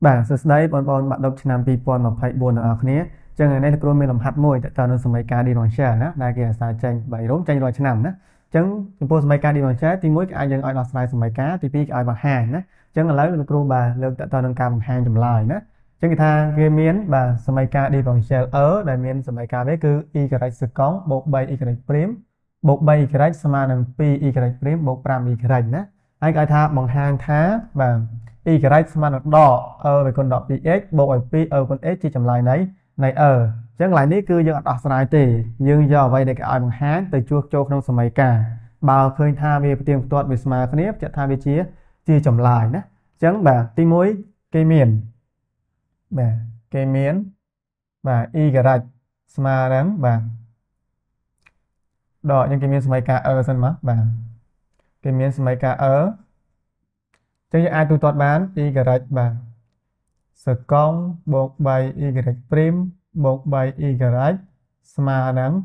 Bạn sẽ thấy bọn bọn bạn đọc trên nam pi bọn mà phải buồn ở khné, chẳng ngày nay là chrome làm hạt môi, tạo nên số máy cá đi nói share đó, đại kia xài tranh bảy rốn tranh rồi trên nằm đó, chẳng post máy cá đi nói share thì mỗi ai dân ai đọc slide số máy cá thì pi ai bằng hàng đó, chẳng là lấy chrome bà lượng tạo nên cam hàng chậm lại đó, chẳng người ta game miến bà số máy cá đi nói share ở đại miến số máy cá đấy cứ y cái sự cóng bột bay y cái prem bột bay cái sama bằng pi y cái prem bột pram y cái đó, ai cái tha bằng hàng thá và y cái mà nó đỏ về con đỏ px bộ ở p ở con x chia chấm lại đấy này ở chẳng lại ní cứ giờ đọc slide tỷ nhưng giờ vậy để cái ai bằng hán từ chuột châu không sớm mấy cả bao khơi tha về tiền tuột về smart clip chặt tha về chia chia chấm lại đó chẳng bà tí mũi cây miến và y cái smart đắng và đỏ những cái miến mấy cả ở sân mắt và cây miến mấy cả ở chẳng như ai tụi toàn bán y gạch và sờ con bột bày y gạch prim bột bày y gạch sma đắng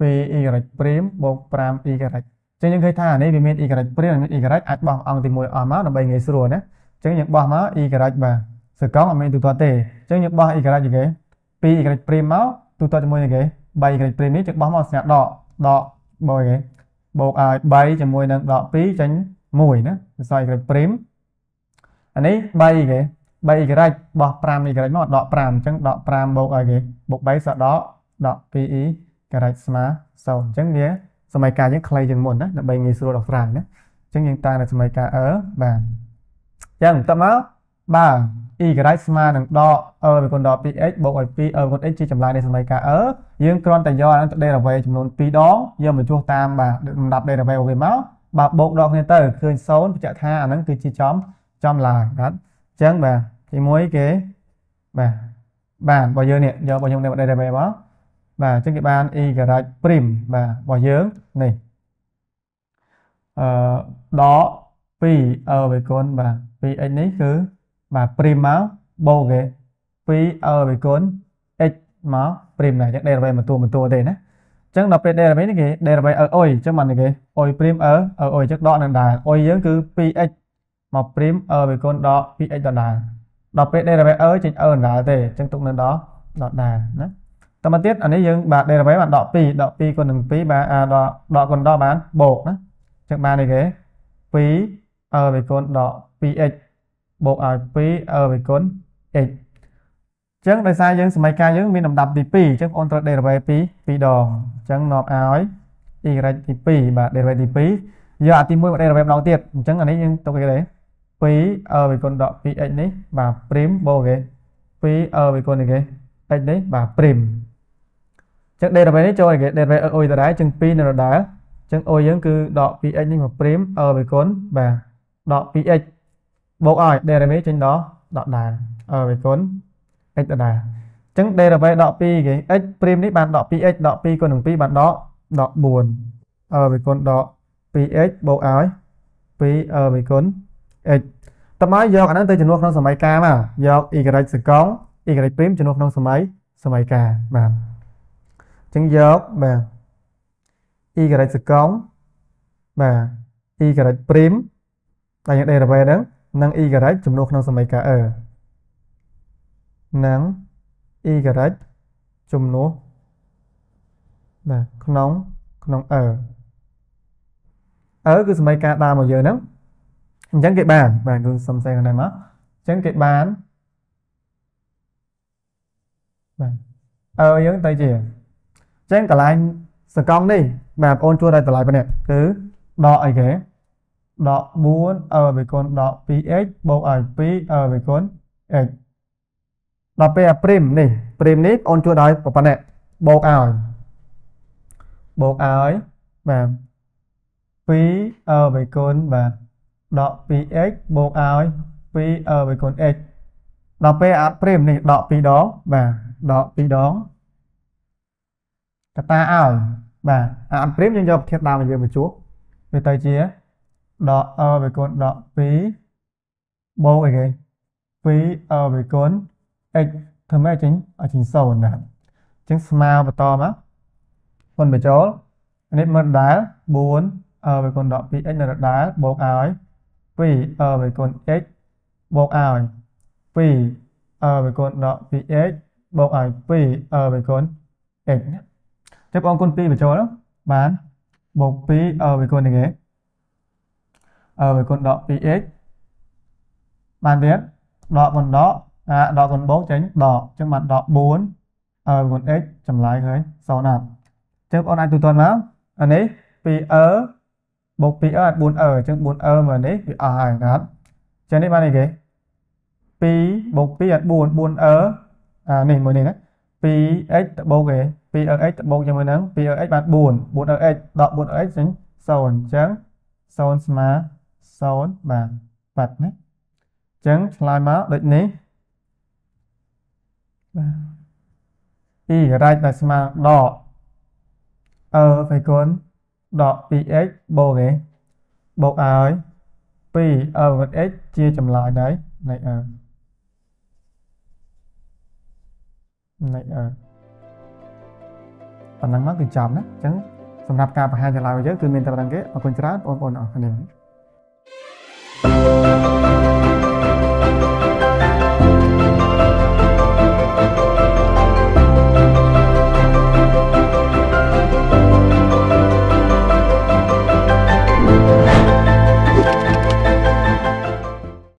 pi y gạch prim bột pram y gạch chẳng những cái thà này vì mình y gạch prim là y gạch ắt bằng ông thì mùi ở máu là bảy ngày xưa đó chẳng những bỏ máu y gạch và sờ con mà mình tụi toàn tề chẳng những bỏ y gạch gì cái pi y gạch prim máu tụi toàn mùi gì cái bảy gạch prim này chẳng bỏ máu sẹt đỏ đỏ bồi cái bột bảy chẳng mùi đang đỏ pi tránh mùi nữa xoay cái prim anh ấy bay cái rạch bỏ pram cái rạch nó đọ pram chẳng đọ pram bộ cái bộ bay sợ đó đọ pi cái rạch smart sầu chẳng nhé sau này cả những clay chẳng muốn đó là bay người xưa đọc phải nữa chẳng những ta là sau này cả ở và chẳng tạm áo bà y cái rạch smart đằng đọ về con đọ pi x bộ ở pi ở con x chia chấm lại đây sau này cả ở nhưng con tại do đây là về chấm luôn pi đó giờ mình chua tam bà đọc đây là về máu bà bộ đọc này tới khơi xấu nó chạy tha nó cứ chỉ chóm chóm là gắn chẳng bà thì mối kế bà bỏ dơ nè do bỏ nhung đây là bè bó bà trên cái bàn y gạch prim bà bỏ dướng này đó pi ở về con bà pi anh ấy cứ bà prim máu bô ghế pi ở về con x máu prim này chắc đây là bè một tua đây nè chẳng đọc đây là mấy cái đây là vậy ở ôi cho mình cái ôi prim ở ôi chắc đó là đà ôi giống cứ px mà prim ở về con đó px đó là đọc đây là vậy ở trên ở là về chân tụng lên đó đó đà đó ta mà tiết anh ấy dừng bạn đây là mấy bạn đọ pi còn đừng pi ba đọ còn đo bán bộ đó chẳng ba này cái pi ở về con đọ px bộ ở pi ở về con x chẳng đời sai giống mấy ca giống mình nằm đập thì pi chẳng on đây là vậy pi pi đòn chẳng nọp áo ấy y ra thì pi và đây là thì pi giờ tìm môi đây là em đầu tiệt chẳng là đấy nhưng tôi cái đấy pi ở về con đọ pi anh đấy và prim bô cái pi ở về con này cái anh đấy và prim chẳng đây là vậy đấy cho cái đây là ôi đá chẳng pi là đá chẳng ôi giống cứ đọ pi anh nhưng mà prim ở về con và đọ pi anh bộ ỏi đây là mấy trên đó đọ đà ở về con x là chẳng đây là vậy đọ pi cái x prim đấy bạn đọ pi con đường pi bạn đó đọ buồn về con đọ pi x bộ áo pi về con x tao nói do anh ấy tới chừng nuốt không máy ca mà do y cái sự cóng y cái prim chừng nuốt không số máy ca mà chẳng do mà y cái sự cóng mà y cái prim tại đây là vậy đó năng y cái chừng nuốt không số máy ca ở nắng y gạch chùm nố mà không nóng ở cứ mấy ca ba một giờ lắm chẳng kệ bàn và gương xăm xe này mà chẳng kệ bán giống tay chỉ chẳng cả lại sờ con đi mà ôn chua đây trở lại bên này cứ đọ ấy ghế đọ buôn về con đọ px bộ ở p về con x đọc về prim này on chưa đói của bạn này bột áo ấy và phí về con và đọc px bột áo ấy phí về con x đọc về prim này đọc phí đó và đọc phí đó ta áo và prim nhưng dọc thiệt nào mà giờ một chút về tay chia đọc về con đọc phí bột này phí về con x thơm mấy chính ở chính sầu nè chính smile và to má còn về chỗ nên mất đá buồn về con đọ px là đá bộ áo ấy vì về con x bộ ảo p ở về con đó p x bộ ảo p ở về con x tiếp ông con p về chỗ đó bán bộ p ở về con này ghế ở về con đó p x bạn biết đó đọ còn bố tránh đỏ trong mặt đọ 4 ở con x chấm lái cái sau nào tiếp ông anh tụi tuần máu anh ấy p ở bộ p ở 4 ở trong 4 ở mà đấy bị ảo đó cho nên bạn này ghế pi bộ pi đặt buồn buồn ở này mới này đấy pi x tập bộ kì pi ở x tập bộ cho mới nắng pi ở x bạn buồn buồn ở x đọ buồn ở x chính sồn trắng sồn má sồn bàn bật đấy trắng slide máu định ní y right là má đọ ở phải con đọ pi x bộ kì bộ ơi pi ở vật x chia chấm lại đấy này ở phần năng mắc từ chấm đó chẳngสำหรับการประหารจะลายไปเยอะคือมีแต่ประเด็นเกะเอาคนจะรัดโอนอ่ะคนเดียว